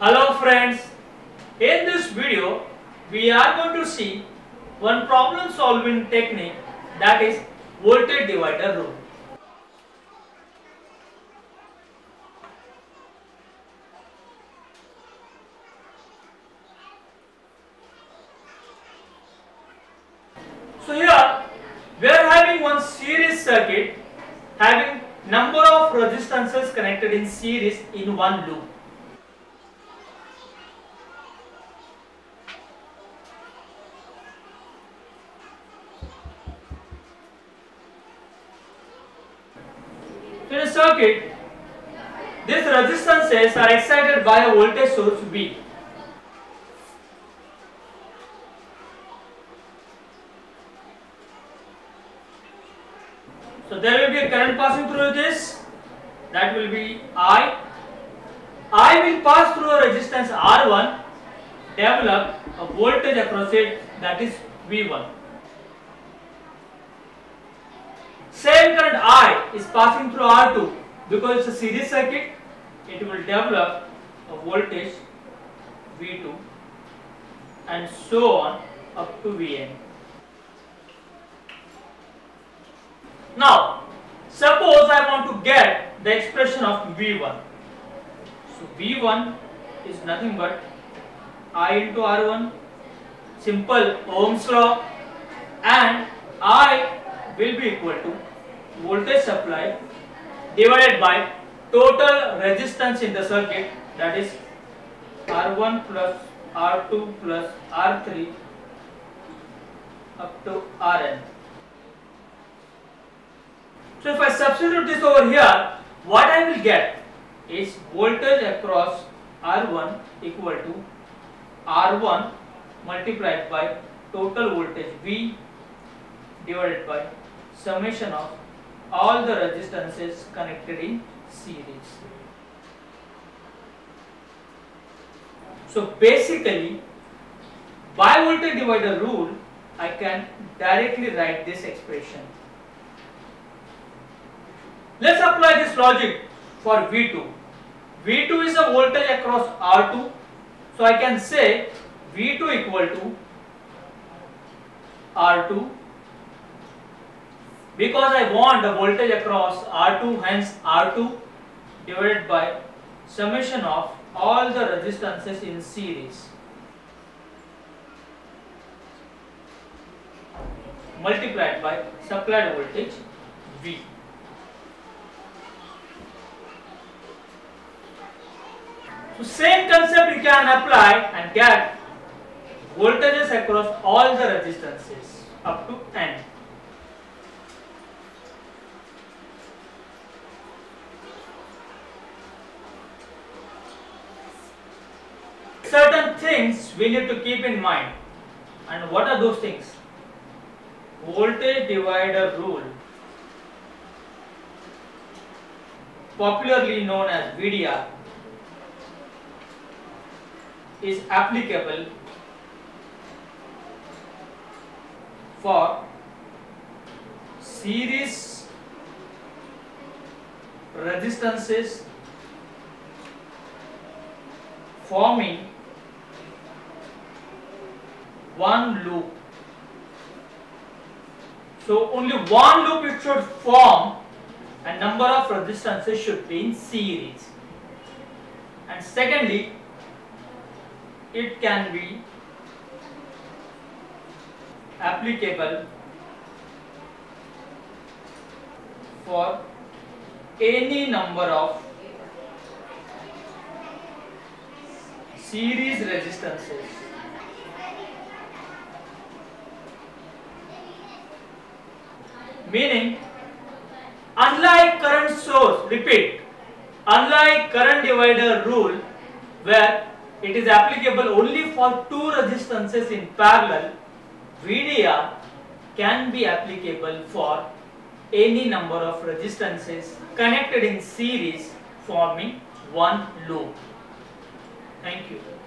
Hello friends, in this video we are going to see one problem solving technique, that is voltage divider rule. So here we are having one series circuit having number of resistances connected in series in one loop. In a circuit, these resistances are excited by a voltage source V. So there will be a current passing through this, that will be I. I will pass through a resistance R1, develop a voltage across it, that is V1. Same current I is passing through R2, because it is a series circuit, it will develop a voltage V2 and so on up to Vn. Now, suppose I want to get the expression of V1. So, V1 is nothing but I into R1, simple Ohm's law, and I will be equal to voltage supply divided by total resistance in the circuit, that is R1 plus R2 plus R3 up to Rn. So if I substitute this over here, what I will get is voltage across R1 equal to R1 multiplied by total voltage V divided by summation of all the resistances connected in series. So basically, by voltage divider rule, I can directly write this expression. Let's apply this logic for V2. V2 is a voltage across R2. So I can say V2 equal to R2, because I want the voltage across R2, hence R2 divided by summation of all the resistances in series multiplied by supplied voltage V. So same concept you can apply and get voltages across all the resistances up to N. Certain things we need to keep in mind, and what are those things? Voltage divider rule, popularly known as VDR, is applicable for series resistances forming one loop. So only one loop it should form, and number of resistances should be in series. And secondly, it can be applicable for any number of series resistances . Meaning, unlike current source, unlike current divider rule, where it is applicable only for two resistances in parallel, VDR can be applicable for any number of resistances connected in series forming one loop. Thank you.